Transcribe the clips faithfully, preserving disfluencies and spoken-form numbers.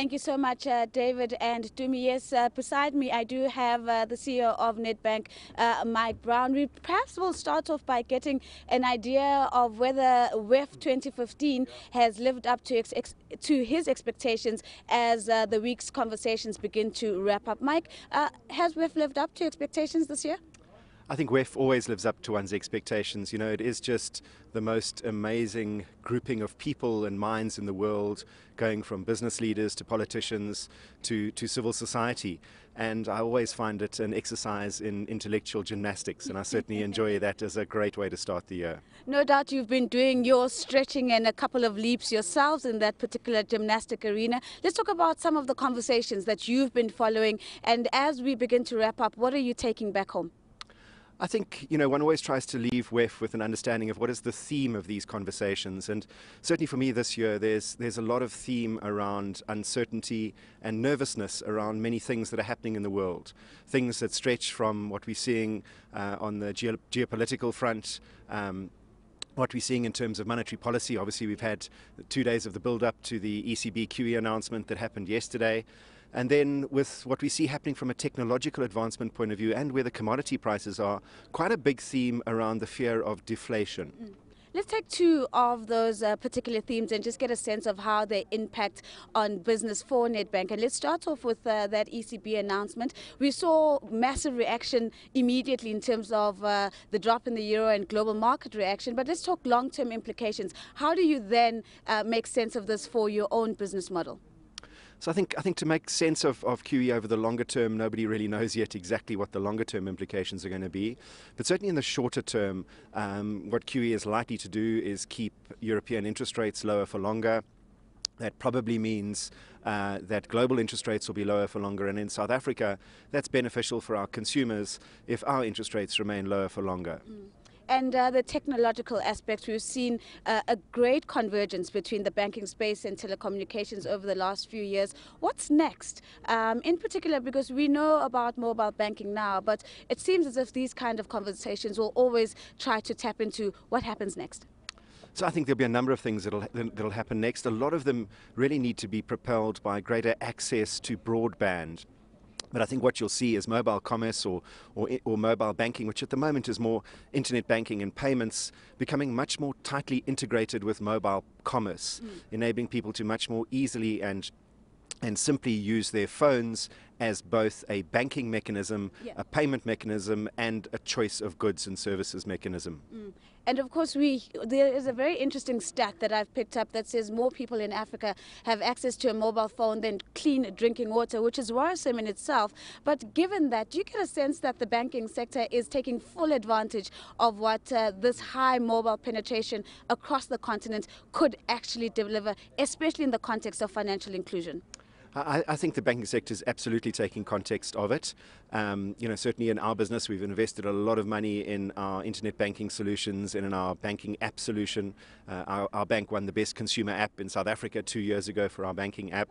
Thank you so much, uh, David and Dumi. Yes, uh, beside me, I do have uh, the C E O of Nedbank, uh, Mike Brown. We perhaps will start off by getting an idea of whether W E F twenty fifteen has lived up to ex ex to his expectations as uh, the week's conversations begin to wrap up. Mike, uh, has W E F lived up to expectations this year? I think W E F always lives up to one's expectations. You know, it is just the most amazing grouping of people and minds in the world, going from business leaders to politicians to, to civil society. And I always find it an exercise in intellectual gymnastics, and I certainly enjoy that as a great way to start the year. No doubt you've been doing your stretching and a couple of leaps yourselves in that particular gymnastic arena. Let's talk about some of the conversations that you've been following, and as we begin to wrap up, what are you taking back home? I think, you know, one always tries to leave W E F with an understanding of what is the theme of these conversations, and certainly for me this year there's there's a lot of theme around uncertainty and nervousness around many things that are happening in the world, things that stretch from what we're seeing uh, on the geo geopolitical front, um, what we're seeing in terms of monetary policy. Obviously we've had two days of the build-up to the E C B Q E announcement that happened yesterday. And then with what we see happening from a technological advancement point of view and where the commodity prices are, quite a big theme around the fear of deflation. Mm. Let's take two of those uh, particular themes and just get a sense of how they impact on business for Nedbank. And let's start off with uh, that E C B announcement. We saw massive reaction immediately in terms of uh, the drop in the euro and global market reaction. But let's talk long-term implications. How do you then uh, make sense of this for your own business model? So I think, I think to make sense of, of Q E over the longer term, nobody really knows yet exactly what the longer term implications are going to be. But certainly in the shorter term, um, what Q E is likely to do is keep European interest rates lower for longer. That probably means uh, that global interest rates will be lower for longer. And in South Africa, that's beneficial for our consumers if our interest rates remain lower for longer. Mm. And uh, the technological aspects, we've seen uh, a great convergence between the banking space and telecommunications over the last few years. What's next? Um, in particular, because we know about mobile banking now, but it seems as if these kind of conversations will always try to tap into what happens next. So I think there'll be a number of things that'll, that'll happen next. A lot of them really need to be propelled by greater access to broadband. But I think what you'll see is mobile commerce or, or, or mobile banking, which at the moment is more internet banking and payments, becoming much more tightly integrated with mobile commerce, mm. enabling people to much more easily and, and simply use their phones as both a banking mechanism, yeah. a payment mechanism, and a choice of goods and services mechanism. Mm. And of course, we, there is a very interesting stat that I've picked up that says more people in Africa have access to a mobile phone than clean drinking water, which is worrisome in itself. But given that, do you get a sense that the banking sector is taking full advantage of what uh, this high mobile penetration across the continent could actually deliver, especially in the context of financial inclusion? I, I think the banking sector is absolutely taking context of it. Um, you know, certainly in our business, we've invested a lot of money in our internet banking solutions and in our banking app solution. Uh, our, our bank won the best consumer app in South Africa two years ago for our banking app.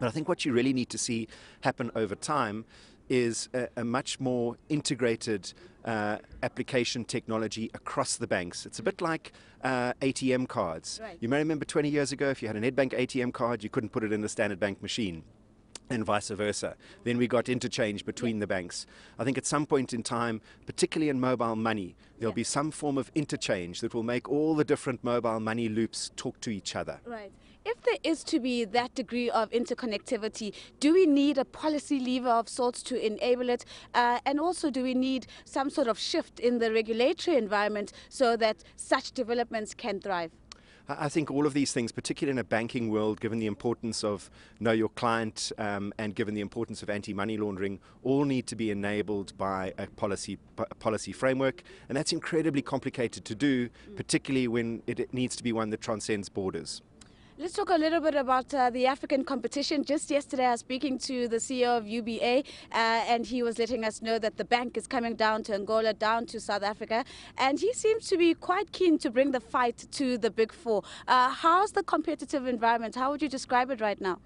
But I think what you really need to see happen over time is a, a much more integrated uh, application technology across the banks. It's a bit like uh, A T M cards. Right. You may remember twenty years ago, if you had a Nedbank A T M card, you couldn't put it in the Standard Bank machine, and vice versa. Then we got interchange between yeah. the banks. I think at some point in time, particularly in mobile money, there'll yeah. be some form of interchange that will make all the different mobile money loops talk to each other. Right. If there is to be that degree of interconnectivity, do we need a policy lever of sorts to enable it? Uh, and also, do we need some sort of shift in the regulatory environment so that such developments can thrive? I think all of these things, particularly in a banking world, given the importance of know your client um, and given the importance of anti-money laundering, all need to be enabled by a policy, a policy framework. And that's incredibly complicated to do, particularly when it, it needs to be one that transcends borders. Let's talk a little bit about uh, the African competition. Just yesterday I was speaking to the C E O of U B A uh, and he was letting us know that the bank is coming down to Angola, down to South Africa, and he seems to be quite keen to bring the fight to the Big Four. Uh, how's the competitive environment? How would you describe it right now?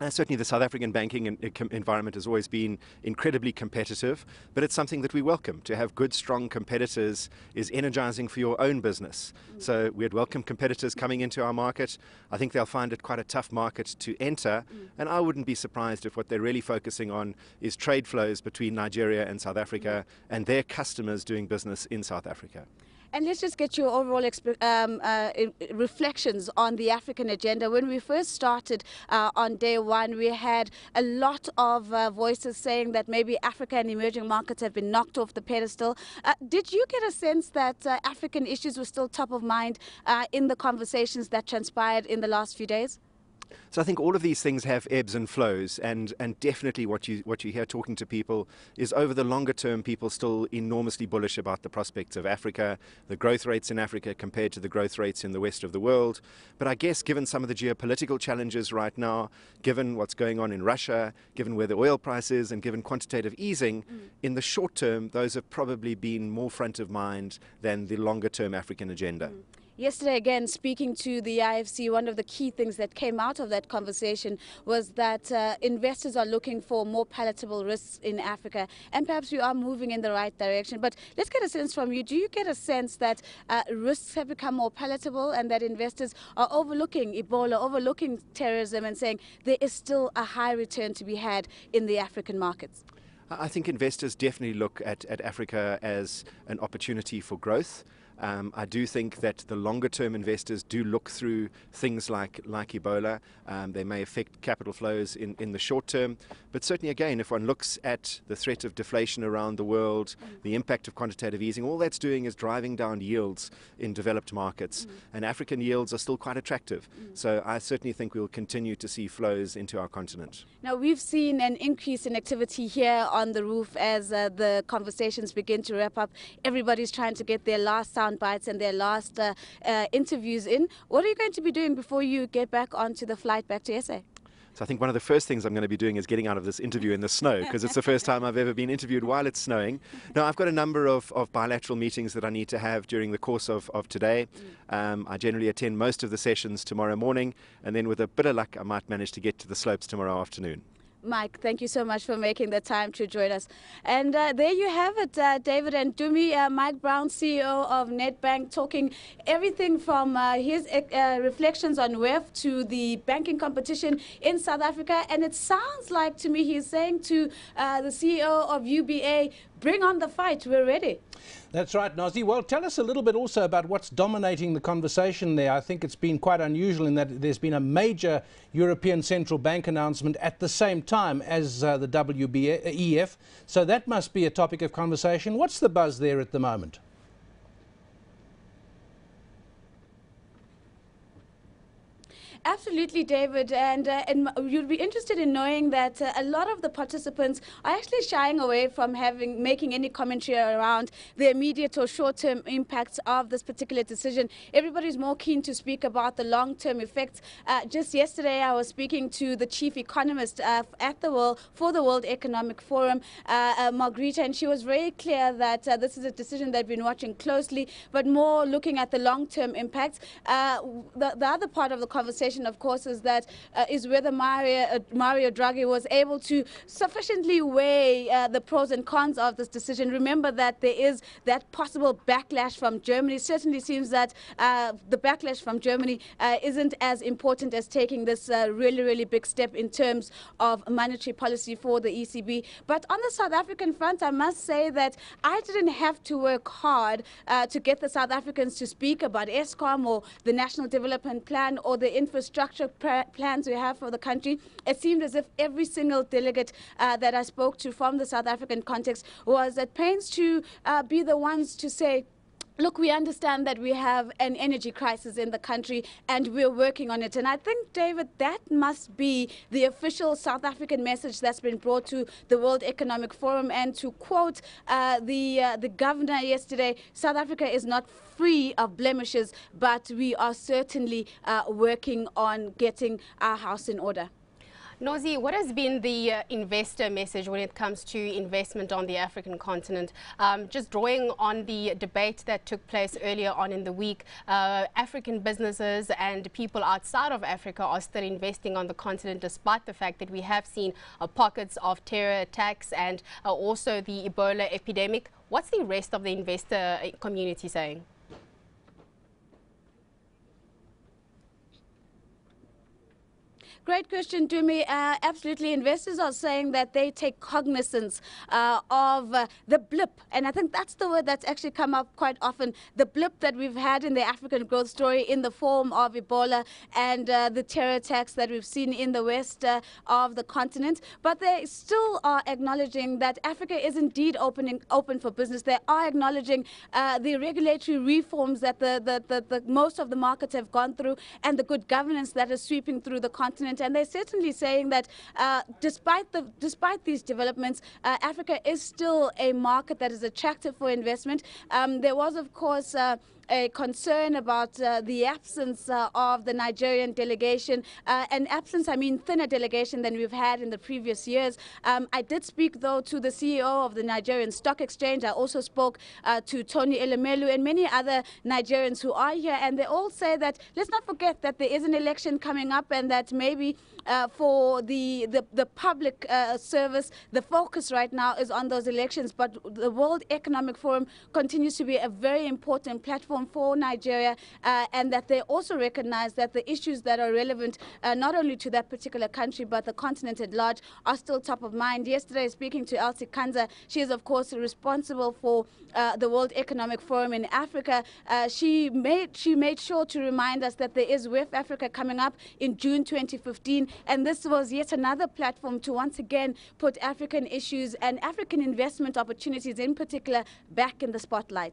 Uh, certainly the South African banking in, in environment has always been incredibly competitive, but it's something that we welcome. To have good, strong competitors is energizing for your own business. So we'd welcome competitors coming into our market. I think they'll find it quite a tough market to enter, and I wouldn't be surprised if what they're really focusing on is trade flows between Nigeria and South Africa and their customers doing business in South Africa. And let's just get your overall um, uh, reflections on the African agenda. When we first started uh, on day one, we had a lot of uh, voices saying that maybe Africa and emerging markets have been knocked off the pedestal. Uh, did you get a sense that uh, African issues were still top of mind uh, in the conversations that transpired in the last few days? So I think all of these things have ebbs and flows, and, and definitely what you, what you hear talking to people is over the longer term, people still enormously bullish about the prospects of Africa, the growth rates in Africa compared to the growth rates in the rest of the world. But I guess given some of the geopolitical challenges right now, given what's going on in Russia, given where the oil price is, and given quantitative easing, mm. in the short term, those have probably been more front of mind than the longer term African agenda. Mm. Yesterday, again, speaking to the I F C, one of the key things that came out of that conversation was that uh, investors are looking for more palatable risks in Africa, and perhaps we are moving in the right direction. But let's get a sense from you. Do you get a sense that uh, risks have become more palatable and that investors are overlooking Ebola, overlooking terrorism, and saying there is still a high return to be had in the African markets? I think investors definitely look at, at Africa as an opportunity for growth. Um, I do think that the longer-term investors do look through things like, like Ebola. Um, they may affect capital flows in, in the short term, but certainly, again, if one looks at the threat of deflation around the world, the impact of quantitative easing, all that's doing is driving down yields in developed markets, mm. and African yields are still quite attractive. Mm. So I certainly think we'll continue to see flows into our continent. Now, we've seen an increase in activity here on the roof as uh, the conversations begin to wrap up. Everybody's trying to get their last sound bites and their last uh, uh, interviews in. What are you going to be doing before you get back onto the flight back to S A? So I think one of the first things I'm going to be doing is getting out of this interview in the snow, because it's the first time I've ever been interviewed while it's snowing. Now, I've got a number of, of bilateral meetings that I need to have during the course of, of today. Um, I generally attend most of the sessions tomorrow morning, and then with a bit of luck, I might manage to get to the slopes tomorrow afternoon. Mike, thank you so much for making the time to join us. And uh, there you have it, uh, David and Dumi, uh, Mike Brown, C E O of Nedbank, talking everything from uh, his uh, reflections on W E F to the banking competition in South Africa. And it sounds like to me he's saying to uh, the C E O of U B A, bring on the fight, we're ready. That's right, Nozzy. Well, tell us a little bit also about what's dominating the conversation there. I think it's been quite unusual in that there's been a major European Central Bank announcement at the same time as uh, the W E F, so that must be a topic of conversation. What's the buzz there at the moment? Absolutely, David, and, uh, and you'd be interested in knowing that uh, a lot of the participants are actually shying away from having making any commentary around the immediate or short-term impacts of this particular decision. Everybody's more keen to speak about the long-term effects. Uh, just yesterday, I was speaking to the chief economist uh, at the world for the World Economic Forum, uh, uh, Margarita, and she was very clear that uh, this is a decision they've been watching closely, but more looking at the long-term impacts. Uh, the, the other part of the conversation, of course, is that uh, is whether Mario, uh, Mario Draghi was able to sufficiently weigh uh, the pros and cons of this decision. Remember that there is that possible backlash from Germany. It certainly seems that uh, the backlash from Germany uh, isn't as important as taking this uh, really, really big step in terms of monetary policy for the E C B. But on the South African front, I must say that I didn't have to work hard uh, to get the South Africans to speak about Eskom or the National Development Plan or the infrastructure Infrastructure plans we have for the country. It seemed as if every single delegate uh, that I spoke to from the South African context was at pains to uh, be the ones to say, look, we understand that we have an energy crisis in the country and we're working on it. And I think, David, that must be the official South African message that's been brought to the World Economic Forum. And to quote uh, the, uh, the governor yesterday, South Africa is not free of blemishes, but we are certainly uh, working on getting our house in order. Nozzy, what has been the uh, investor message when it comes to investment on the African continent? Um, just drawing on the debate that took place earlier on in the week, uh, African businesses and people outside of Africa are still investing on the continent, despite the fact that we have seen uh, pockets of terror attacks and uh, also the Ebola epidemic. What's the rest of the investor community saying? Great question, Tumi. Uh, absolutely. Investors are saying that they take cognizance uh, of uh, the blip. And I think that's the word that's actually come up quite often, the blip that we've had in the African growth story in the form of Ebola and uh, the terror attacks that we've seen in the west uh, of the continent. But they still are acknowledging that Africa is indeed opening open for business. They are acknowledging uh, the regulatory reforms that the, the, the, the most of the markets have gone through and the good governance that is sweeping through the continent. And they're certainly saying that uh, despite the despite these developments, uh, Africa is still a market that is attractive for investment. Um, there was, of course, uh, a concern about uh, the absence uh, of the Nigerian delegation, uh, an absence, I mean, thinner delegation than we've had in the previous years. Um, I did speak, though, to the C E O of the Nigerian Stock Exchange. I also spoke uh, to Tony Elemelu and many other Nigerians who are here, and they all say that let's not forget that there is an election coming up and that maybe uh, for the, the, the public uh, service, the focus right now is on those elections. But the World Economic Forum continues to be a very important platform for Nigeria, uh, and that they also recognize that the issues that are relevant uh, not only to that particular country but the continent at large are still top of mind. Yesterday, speaking to Elsie Kanza, she is of course responsible for uh, the World Economic Forum in Africa. Uh, she made she made sure to remind us that there is W E F Africa coming up in June twenty fifteen, and this was yet another platform to once again put African issues and African investment opportunities in particular back in the spotlight.